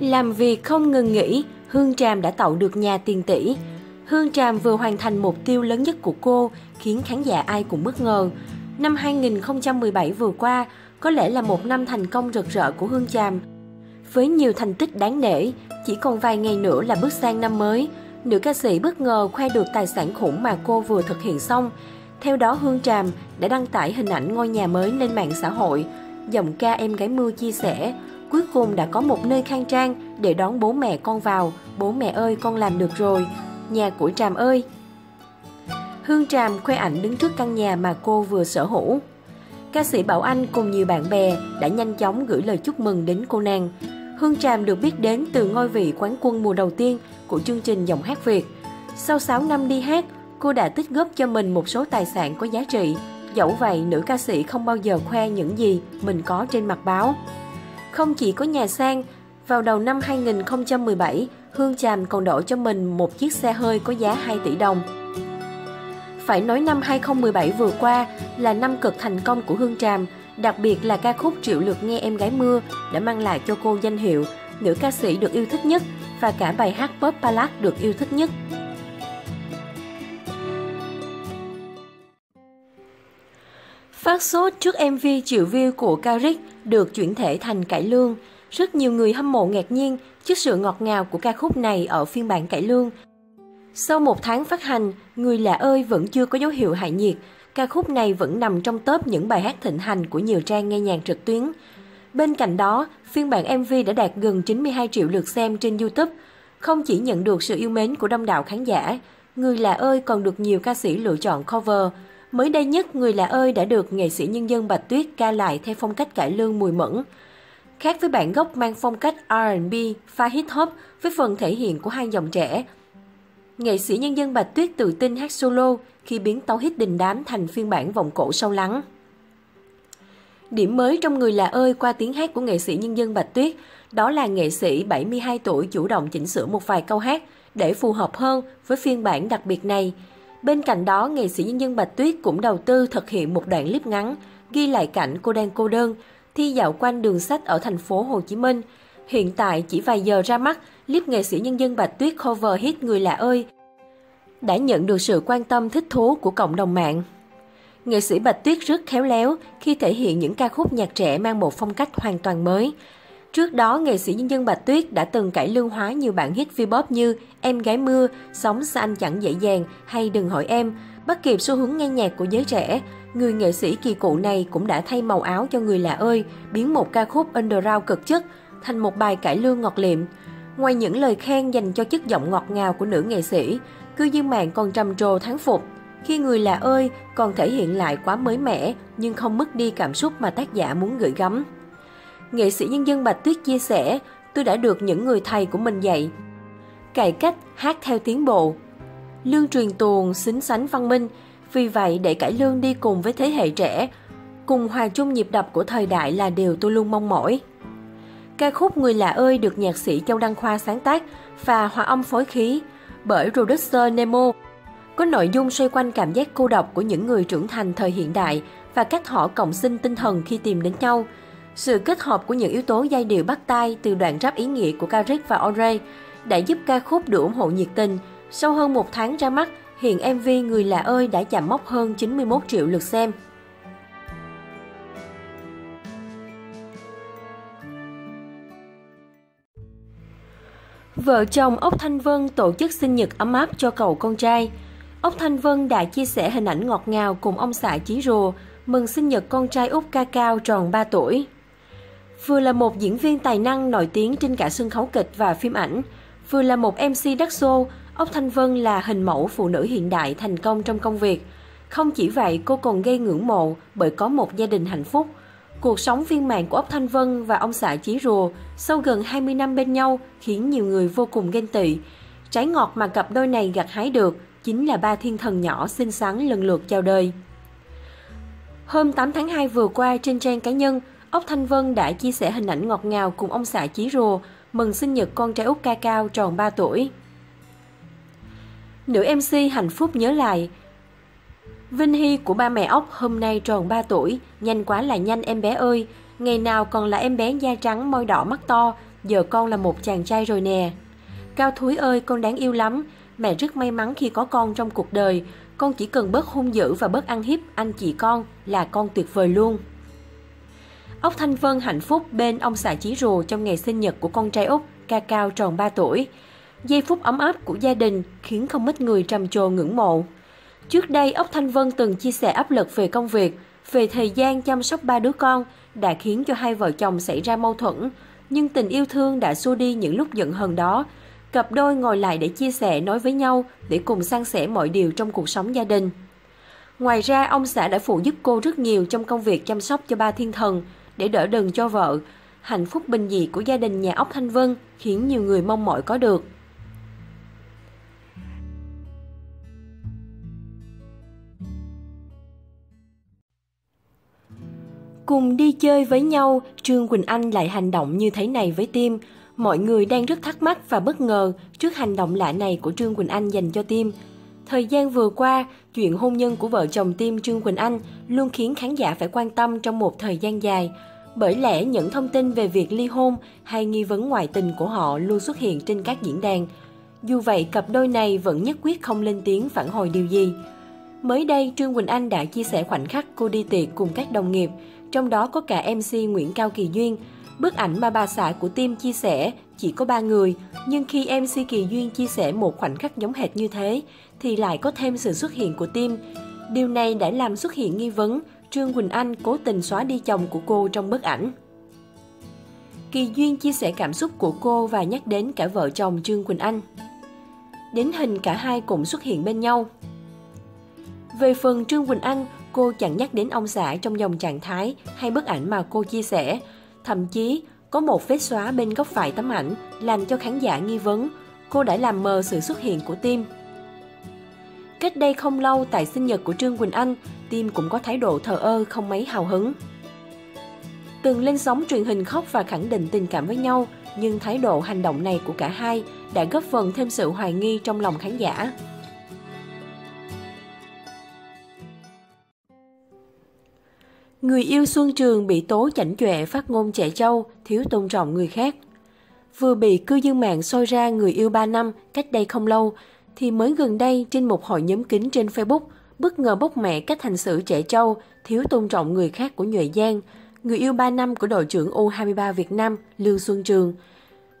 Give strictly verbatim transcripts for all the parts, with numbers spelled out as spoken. Làm việc không ngừng nghỉ, Hương Tràm đã tạo được nhà tiền tỷ. Hương Tràm vừa hoàn thành mục tiêu lớn nhất của cô, khiến khán giả ai cũng bất ngờ. Năm hai nghìn không trăm mười bảy vừa qua, có lẽ là một năm thành công rực rỡ của Hương Tràm. Với nhiều thành tích đáng nể, chỉ còn vài ngày nữa là bước sang năm mới, nữ ca sĩ bất ngờ khoe được tài sản khủng mà cô vừa thực hiện xong. Theo đó, Hương Tràm đã đăng tải hình ảnh ngôi nhà mới lên mạng xã hội. Giọng ca Em Gái Mưa chia sẻ, cuối cùng đã có một nơi khang trang để đón bố mẹ con vào. Bố mẹ ơi, con làm được rồi, nhà của Tràm ơi. Hương Tràm khoe ảnh đứng trước căn nhà mà cô vừa sở hữu. Ca sĩ Bảo Anh cùng nhiều bạn bè đã nhanh chóng gửi lời chúc mừng đến cô nàng. Hương Tràm được biết đến từ ngôi vị quán quân mùa đầu tiên của chương trình Giọng hát Việt. Sau sáu năm đi hát, cô đã tích góp cho mình một số tài sản có giá trị. Dẫu vậy, nữ ca sĩ không bao giờ khoe những gì mình có trên mặt báo. Không chỉ có nhà sang, vào đầu năm hai nghìn không trăm mười bảy, Hương Tràm còn đổi cho mình một chiếc xe hơi có giá hai tỷ đồng. Phải nói năm hai nghìn không trăm mười bảy vừa qua là năm cực thành công của Hương Tràm, đặc biệt là ca khúc Triệu Lượt Nghe Em Gái Mưa đã mang lại cho cô danh hiệu nữ ca sĩ được yêu thích nhất và cả bài hát pop ballad được yêu thích nhất. Phát sốt trước em vê triệu view của Karik được chuyển thể thành Cải Lương, rất nhiều người hâm mộ ngạc nhiên trước sự ngọt ngào của ca khúc này ở phiên bản Cải Lương. Sau một tháng phát hành, Người Lạ Ơi vẫn chưa có dấu hiệu hạ nhiệt. Ca khúc này vẫn nằm trong top những bài hát thịnh hành của nhiều trang nghe nhạc trực tuyến. Bên cạnh đó, phiên bản em vê đã đạt gần chín mươi hai triệu lượt xem trên YouTube. Không chỉ nhận được sự yêu mến của đông đảo khán giả, Người Lạ Ơi còn được nhiều ca sĩ lựa chọn cover. Mới đây nhất, Người Lạ Ơi đã được nghệ sĩ nhân dân Bạch Tuyết ca lại theo phong cách cải lương mùi mẫn. Khác với bản gốc mang phong cách R and B, pha hip hop với phần thể hiện của hai dòng trẻ, nghệ sĩ nhân dân Bạch Tuyết tự tin hát solo khi biến tấu hit đình đám thành phiên bản vòng cổ sâu lắng. Điểm mới trong Người Lạ Ơi qua tiếng hát của nghệ sĩ nhân dân Bạch Tuyết, đó là nghệ sĩ bảy mươi hai tuổi chủ động chỉnh sửa một vài câu hát để phù hợp hơn với phiên bản đặc biệt này. Bên cạnh đó, nghệ sĩ nhân dân Bạch Tuyết cũng đầu tư thực hiện một đoạn clip ngắn, ghi lại cảnh cô đang cô đơn, thi dạo quanh đường sách ở thành phố Hồ Chí Minh. Hiện tại, chỉ vài giờ ra mắt, clip nghệ sĩ nhân dân Bạch Tuyết cover hit Người Lạ Ơi đã nhận được sự quan tâm thích thú của cộng đồng mạng. Nghệ sĩ Bạch Tuyết rất khéo léo khi thể hiện những ca khúc nhạc trẻ mang một phong cách hoàn toàn mới. Trước đó, nghệ sĩ nhân dân Bạch Tuyết đã từng cải lương hóa nhiều bản hit V-pop như Em Gái Mưa, Sống Xa Anh Chẳng Dễ Dàng hay Đừng Hỏi Em. Bắt kịp xu hướng nghe nhạc của giới trẻ, người nghệ sĩ kỳ cựu này cũng đã thay màu áo cho Người Lạ Ơi, biến một ca khúc underground cực chất thành một bài cải lương ngọt lịm. Ngoài những lời khen dành cho chất giọng ngọt ngào của nữ nghệ sĩ, cư dân mạng còn trầm trồ thán phục khi Người Lạ Ơi còn thể hiện lại quá mới mẻ nhưng không mất đi cảm xúc mà tác giả muốn gửi gắm. Nghệ sĩ nhân dân Bạch Tuyết chia sẻ, tôi đã được những người thầy của mình dạy cải cách hát theo tiến bộ, lương truyền tuồng xính sánh văn minh. Vì vậy, để cải lương đi cùng với thế hệ trẻ, cùng hòa chung nhịp đập của thời đại là điều tôi luôn mong mỏi. Ca khúc Người Lạ Ơi được nhạc sĩ Châu Đăng Khoa sáng tác và hòa âm phối khí bởi producer Nemo. Có nội dung xoay quanh cảm giác cô độc của những người trưởng thành thời hiện đại và cách họ cộng sinh tinh thần khi tìm đến nhau. Sự kết hợp của những yếu tố giai điệu bắt tai từ đoạn rap ý nghĩa của Karik và Oray đã giúp ca khúc được ủng hộ nhiệt tình. Sau hơn một tháng ra mắt, hiện em vê Người Lạ Ơi đã chạm mốc hơn chín mươi mốt triệu lượt xem. Vợ chồng Ốc Thanh Vân tổ chức sinh nhật ấm áp cho cậu con trai. Ốc Thanh Vân đã chia sẻ hình ảnh ngọt ngào cùng ông xã Chí Rùa mừng sinh nhật con trai Út Cacao tròn ba tuổi. Vừa là một diễn viên tài năng nổi tiếng trên cả sân khấu kịch và phim ảnh, vừa là một em xê đắt xô, Ốc Thanh Vân là hình mẫu phụ nữ hiện đại thành công trong công việc. Không chỉ vậy, cô còn gây ngưỡng mộ bởi có một gia đình hạnh phúc. Cuộc sống viên mãn của Ốc Thanh Vân và ông xã Chí Rùa sau gần hai mươi năm bên nhau khiến nhiều người vô cùng ghen tị. Trái ngọt mà cặp đôi này gặt hái được chính là ba thiên thần nhỏ xinh xắn lần lượt chào đời. Hôm tám tháng hai vừa qua, trên trang cá nhân, Ốc Thanh Vân đã chia sẻ hình ảnh ngọt ngào cùng ông xã Chí Rùa mừng sinh nhật con trai Út Cacao tròn ba tuổi. Nữ em xê hạnh phúc nhớ lại, Vinh Hy của ba mẹ Ốc hôm nay tròn ba tuổi, nhanh quá là nhanh em bé ơi, ngày nào còn là em bé da trắng môi đỏ mắt to, giờ con là một chàng trai rồi nè. Cao Thúi ơi, con đáng yêu lắm. Mẹ rất may mắn khi có con trong cuộc đời. Con chỉ cần bớt hung dữ và bớt ăn hiếp anh chị con là con tuyệt vời luôn. Ốc Thanh Vân hạnh phúc bên ông xã Chí Rùa trong ngày sinh nhật của con trai Út, Cacao tròn ba tuổi. Giây phút ấm áp của gia đình khiến không ít người trầm trồ ngưỡng mộ. Trước đây, Ốc Thanh Vân từng chia sẻ áp lực về công việc, về thời gian chăm sóc ba đứa con đã khiến cho hai vợ chồng xảy ra mâu thuẫn. Nhưng tình yêu thương đã xua đi những lúc giận hờn đó. Cặp đôi ngồi lại để chia sẻ, nói với nhau để cùng san sẻ mọi điều trong cuộc sống gia đình. Ngoài ra, ông xã đã phụ giúp cô rất nhiều trong công việc chăm sóc cho ba thiên thần để đỡ đần cho vợ. Hạnh phúc bình dị của gia đình nhà Ốc Thanh Vân khiến nhiều người mong mỏi có được. Cùng đi chơi với nhau, Trương Quỳnh Anh lại hành động như thế này với Tim. Mọi người đang rất thắc mắc và bất ngờ trước hành động lạ này của Trương Quỳnh Anh dành cho Tim. Thời gian vừa qua, chuyện hôn nhân của vợ chồng Tim Trương Quỳnh Anh luôn khiến khán giả phải quan tâm trong một thời gian dài. Bởi lẽ những thông tin về việc ly hôn hay nghi vấn ngoại tình của họ luôn xuất hiện trên các diễn đàn. Dù vậy, cặp đôi này vẫn nhất quyết không lên tiếng phản hồi điều gì. Mới đây, Trương Quỳnh Anh đã chia sẻ khoảnh khắc cô đi tiệc cùng các đồng nghiệp, trong đó có cả em xê Nguyễn Cao Kỳ Duyên. Bức ảnh mà bà xã của Tim chia sẻ chỉ có ba người, nhưng khi em xê Kỳ Duyên chia sẻ một khoảnh khắc giống hệt như thế, thì lại có thêm sự xuất hiện của Tim. Điều này đã làm xuất hiện nghi vấn Trương Quỳnh Anh cố tình xóa đi chồng của cô trong bức ảnh. Kỳ Duyên chia sẻ cảm xúc của cô và nhắc đến cả vợ chồng Trương Quỳnh Anh. Đến hình cả hai cũng xuất hiện bên nhau. Về phần Trương Quỳnh Anh, cô chẳng nhắc đến ông xã trong dòng trạng thái hay bức ảnh mà cô chia sẻ. Thậm chí, có một vết xóa bên góc phải tấm ảnh làm cho khán giả nghi vấn cô đã làm mờ sự xuất hiện của Tim. Cách đây không lâu, tại sinh nhật của Trương Quỳnh Anh, Tim cũng có thái độ thờ ơ không mấy hào hứng. Từng lên sóng truyền hình khóc và khẳng định tình cảm với nhau, nhưng thái độ hành động này của cả hai đã góp phần thêm sự hoài nghi trong lòng khán giả. Người yêu Xuân Trường bị tố chảnh chọe, phát ngôn trẻ trâu, thiếu tôn trọng người khác. Vừa bị cư dân mạng soi ra người yêu ba năm cách đây không lâu, thì mới gần đây trên một hội nhóm kín trên Facebook, bất ngờ bóc mẽ cách hành xử trẻ trâu, thiếu tôn trọng người khác của Nhụy Giang, người yêu ba năm của đội trưởng U hai mươi ba Việt Nam Lương Xuân Trường.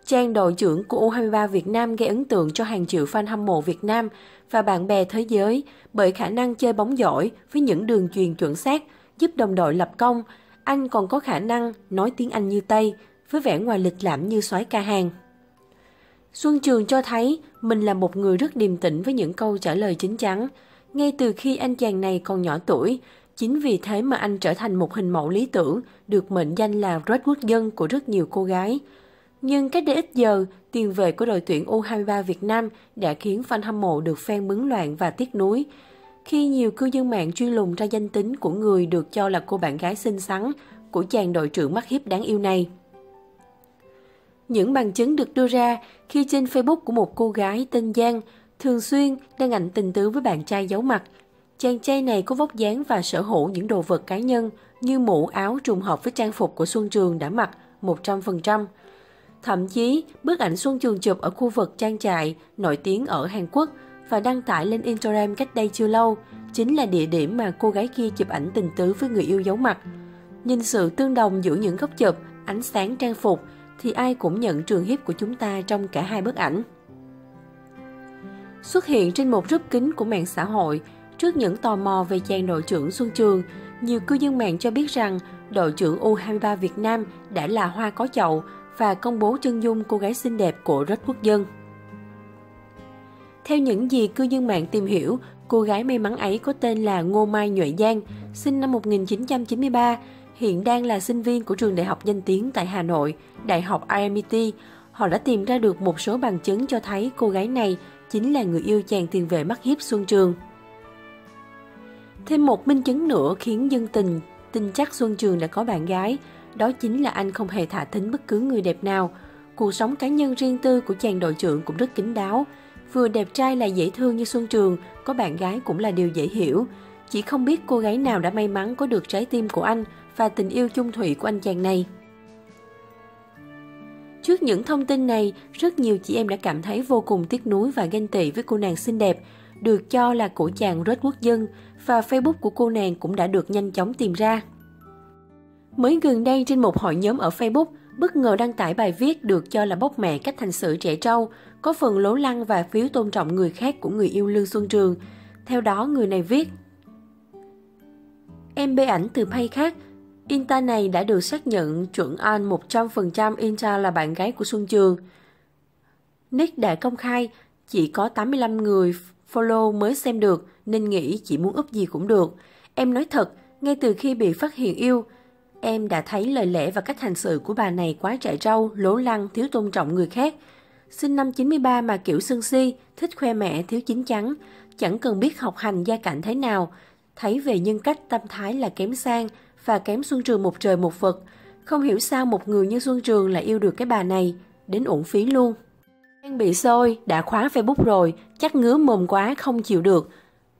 Chàng đội trưởng của U hai mươi ba Việt Nam gây ấn tượng cho hàng triệu fan hâm mộ Việt Nam và bạn bè thế giới bởi khả năng chơi bóng giỏi với những đường chuyền chuẩn xác, giúp đồng đội lập công. Anh còn có khả năng nói tiếng Anh như Tây, với vẻ ngoài lịch lãm như soái ca Hàn. Xuân Trường cho thấy mình là một người rất điềm tĩnh với những câu trả lời chín chắn. Ngay từ khi anh chàng này còn nhỏ tuổi, chính vì thế mà anh trở thành một hình mẫu lý tưởng, được mệnh danh là Red Quốc dân của rất nhiều cô gái. Nhưng cách đây ít giờ, tiền vệ của đội tuyển U hai mươi ba Việt Nam đã khiến fan hâm mộ được phen bướng loạn và tiếc nuối. Khi nhiều cư dân mạng truy lùng ra danh tính của người được cho là cô bạn gái xinh xắn của chàng đội trưởng mắt hiếp đáng yêu này. Những bằng chứng được đưa ra khi trên Facebook của một cô gái tên Giang thường xuyên đăng ảnh tình tứ với bạn trai giấu mặt. Chàng trai này có vóc dáng và sở hữu những đồ vật cá nhân như mũ áo trùng hợp với trang phục của Xuân Trường đã mặc một trăm phần trăm. Thậm chí, bức ảnh Xuân Trường chụp ở khu vực trang trại nổi tiếng ở Hàn Quốc và đăng tải lên Instagram cách đây chưa lâu, chính là địa điểm mà cô gái kia chụp ảnh tình tứ với người yêu giấu mặt. Nhìn sự tương đồng giữa những góc chụp, ánh sáng trang phục, thì ai cũng nhận trường hiếp của chúng ta trong cả hai bức ảnh. Xuất hiện trên một group kín của mạng xã hội, trước những tò mò về chàng đội trưởng Xuân Trường, nhiều cư dân mạng cho biết rằng đội trưởng U hai mươi ba Việt Nam đã là hoa có chậu và công bố chân dung cô gái xinh đẹp của Red Quốc dân. Theo những gì cư dân mạng tìm hiểu, cô gái may mắn ấy có tên là Ngô Mai Nhụy Giang, sinh năm một nghìn chín trăm chín mươi ba, hiện đang là sinh viên của trường đại học danh tiếng tại Hà Nội, Đại học a em i tê. Họ đã tìm ra được một số bằng chứng cho thấy cô gái này chính là người yêu chàng tiền vệ mắt hiếp Xuân Trường. Thêm một minh chứng nữa khiến dân tình tin chắc Xuân Trường đã có bạn gái, đó chính là anh không hề thả thính bất cứ người đẹp nào. Cuộc sống cá nhân riêng tư của chàng đội trưởng cũng rất kín đáo. Vừa đẹp trai lại dễ thương như Xuân Trường, có bạn gái cũng là điều dễ hiểu. Chỉ không biết cô gái nào đã may mắn có được trái tim của anh và tình yêu chung thủy của anh chàng này. Trước những thông tin này, rất nhiều chị em đã cảm thấy vô cùng tiếc nuối và ganh tị với cô nàng xinh đẹp, được cho là của chàng rớt quốc dân, và Facebook của cô nàng cũng đã được nhanh chóng tìm ra. Mới gần đây, trên một hội nhóm ở Facebook, bất ngờ đăng tải bài viết được cho là bóc mẹ cách hành xử trẻ trâu, có phần lố lăng và phiếu tôn trọng người khác của người yêu Lương Xuân Trường. Theo đó, người này viết: Em bê ảnh từ pay khác, Inta này đã được xác nhận chuẩn an một trăm phần trăm Inta là bạn gái của Xuân Trường. Nick đã công khai, chỉ có tám mươi lăm người follow mới xem được nên nghĩ chị muốn úp gì cũng được. Em nói thật, ngay từ khi bị phát hiện yêu, em đã thấy lời lẽ và cách hành xử của bà này quá trại râu, lố lăng, thiếu tôn trọng người khác. Sinh năm chín mươi ba mà kiểu sân si, thích khoe mẹ, thiếu chín chắn, chẳng cần biết học hành gia cảnh thế nào, thấy về nhân cách tâm thái là kém sang và kém Xuân Trường một trời một vực. Không hiểu sao một người như Xuân Trường lại yêu được cái bà này, đến uổng phí luôn. Đang bị sôi, đã khóa Facebook rồi, chắc ngứa mồm quá không chịu được,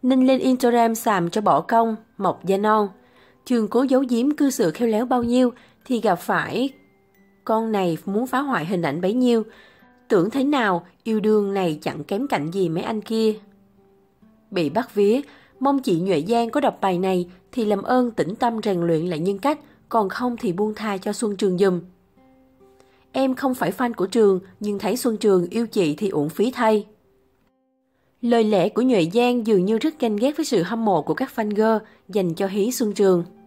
nên lên Instagram xàm cho bỏ công, mọc da non. Trường cố giấu giếm cư xử khéo léo bao nhiêu thì gặp phải con này muốn phá hoại hình ảnh bấy nhiêu. Tưởng thế nào, yêu đương này chẳng kém cạnh gì mấy anh kia. Bị bắt vía, mong chị Nhuệ Giang có đọc bài này thì làm ơn tĩnh tâm rèn luyện lại nhân cách, còn không thì buông tha cho Xuân Trường dùm. Em không phải fan của Trường, nhưng thấy Xuân Trường yêu chị thì uổng phí thay. Lời lẽ của Nhuệ Giang dường như rất ganh ghét với sự hâm mộ của các fan girl dành cho hí Xuân Trường.